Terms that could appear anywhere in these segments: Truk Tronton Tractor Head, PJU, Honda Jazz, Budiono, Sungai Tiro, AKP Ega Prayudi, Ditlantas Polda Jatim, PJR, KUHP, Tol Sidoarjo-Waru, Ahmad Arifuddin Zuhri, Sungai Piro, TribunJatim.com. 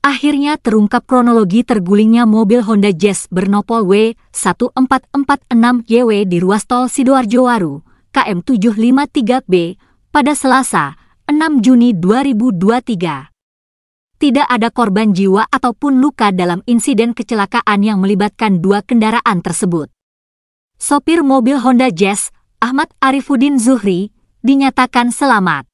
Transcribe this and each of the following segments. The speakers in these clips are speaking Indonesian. Akhirnya terungkap kronologi tergulingnya mobil Honda Jazz bernopol W1446YW di ruas tol Sidoarjo Waru, KM 753B, pada Selasa, 6 Juni 2023. Tidak ada korban jiwa ataupun luka dalam insiden kecelakaan yang melibatkan dua kendaraan tersebut. Sopir mobil Honda Jazz, Ahmad Arifuddin Zuhri, dinyatakan selamat.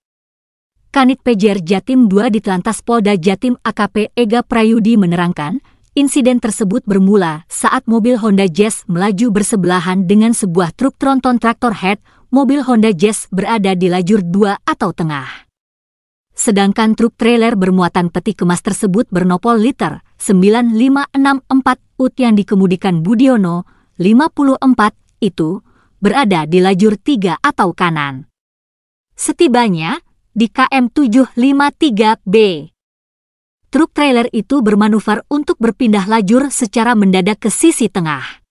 Kanit PJR Jatim II Ditlantas Polda Jatim AKP Ega Prayudi menerangkan, insiden tersebut bermula saat mobil Honda Jazz melaju bersebelahan dengan sebuah truk tronton traktor head. Mobil Honda Jazz berada di lajur 2 atau tengah. Sedangkan truk trailer bermuatan peti kemas tersebut bernopol liter 9564 UT yang dikemudikan Budiono 54 itu berada di lajur 3 atau kanan. Setibanya di KM 753B. Truk trailer itu bermanuver untuk berpindah lajur secara mendadak ke sisi tengah.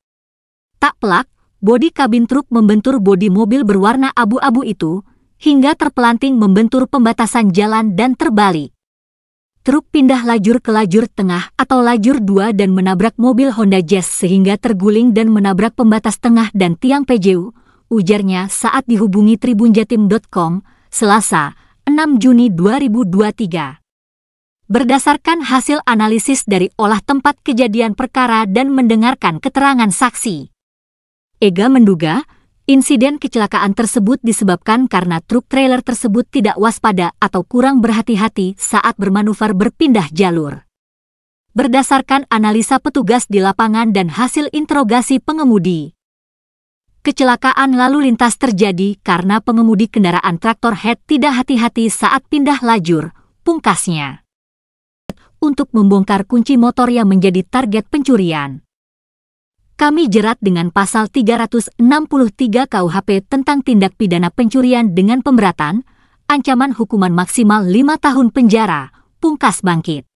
Tak pelak, bodi kabin truk membentur bodi mobil berwarna abu-abu itu, hingga terpelanting membentur pembatasan jalan dan terbalik. Truk pindah lajur ke lajur tengah atau lajur 2 dan menabrak mobil Honda Jazz sehingga terguling dan menabrak pembatas tengah dan tiang PJU, ujarnya saat dihubungi TribunJatim.com, Selasa, 6 Juni 2023. Berdasarkan hasil analisis dari olah tempat kejadian perkara dan mendengarkan keterangan saksi, Ega menduga insiden kecelakaan tersebut disebabkan karena truk trailer tersebut tidak waspada atau kurang berhati-hati saat bermanuver berpindah jalur. Berdasarkan analisa petugas di lapangan dan hasil interogasi pengemudi, kecelakaan lalu lintas terjadi karena pengemudi kendaraan traktor head tidak hati-hati saat pindah lajur, pungkasnya. Untuk membongkar kunci motor yang menjadi target pencurian, kami jerat dengan pasal 363 KUHP tentang tindak pidana pencurian dengan pemberatan, ancaman hukuman maksimal 5 tahun penjara, pungkas bangkit.